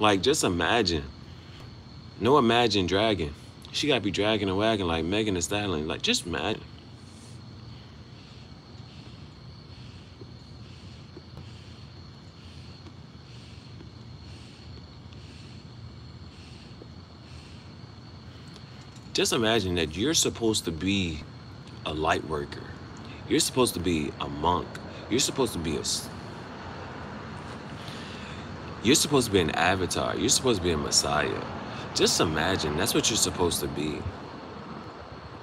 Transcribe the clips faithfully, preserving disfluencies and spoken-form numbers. Like, just imagine. No, imagine dragging. She gotta be dragging a wagon like Megan Thee Stallion. Like, just imagine. Just imagine that you're supposed to be a light worker. You're supposed to be a monk. You're supposed to be a... You're supposed to be an avatar. You're supposed to be a messiah. Just imagine. That's what you're supposed to be.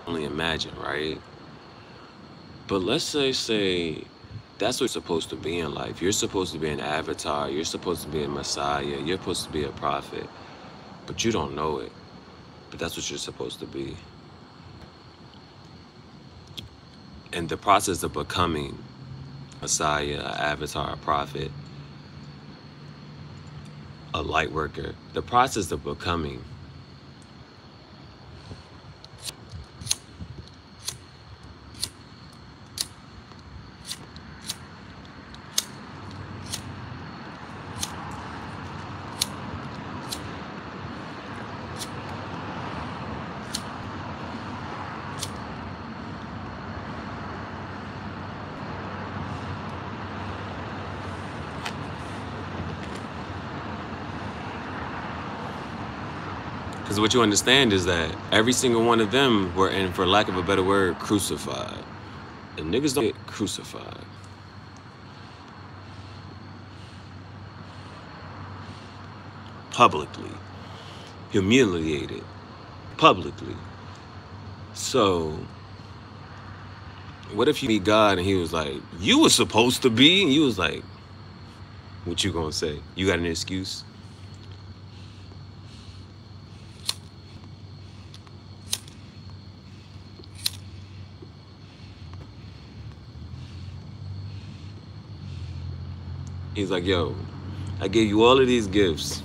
Only imagine, right? But let's say, say, that's what you're supposed to be in life. You're supposed to be an avatar. You're supposed to be a messiah. You're supposed to be a prophet. But you don't know it. But that's what you're supposed to be. And the process of becoming a messiah, an avatar, a prophet, a light worker, the process of becoming Because what you understand is that every single one of them were in, for lack of a better word, crucified. And niggas don't get crucified. Publicly. Humiliated. Publicly. So, what if you meet God and he was like, you were supposed to be? And you was like, what you gonna say? You got an excuse? He's like, yo, I gave you all of these gifts.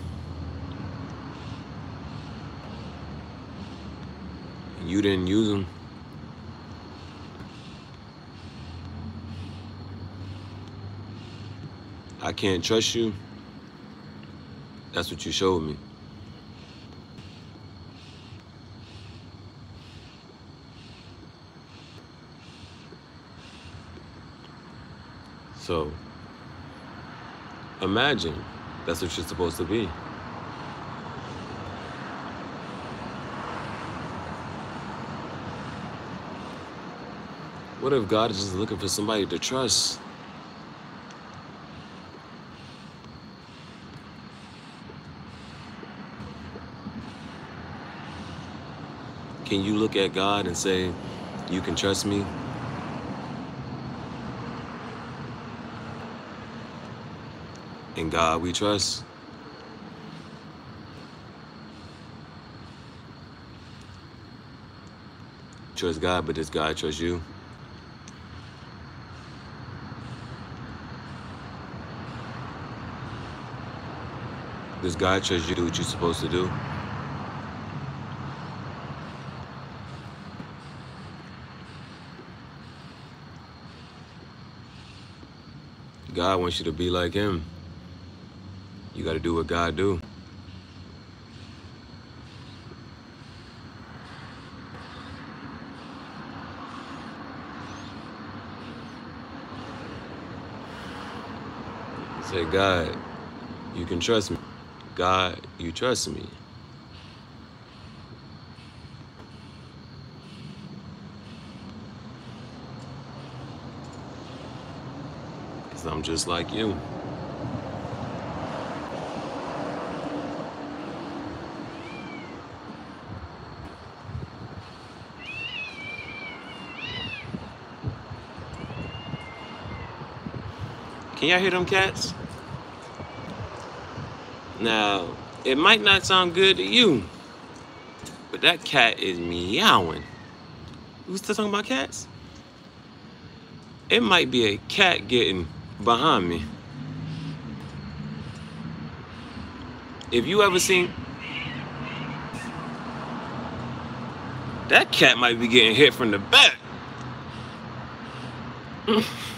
And you didn't use them. I can't trust you. That's what you showed me. So, imagine, that's what you're supposed to be. What if God is just looking for somebody to trust? Can you look at God and say, you can trust me? In God we trust. Trust God, but does God trust you? Does God trust you to do what you're supposed to do? God wants you to be like him. You gotta do what God do. Say, God, you can trust me. God, you trust me. Cause I'm just like you. Can y'all hear them cats? Now, it might not sound good to you, but that cat is meowing. We still talking about cats? It might be a cat getting behind me. If you ever seen... That cat might be getting hit from the back.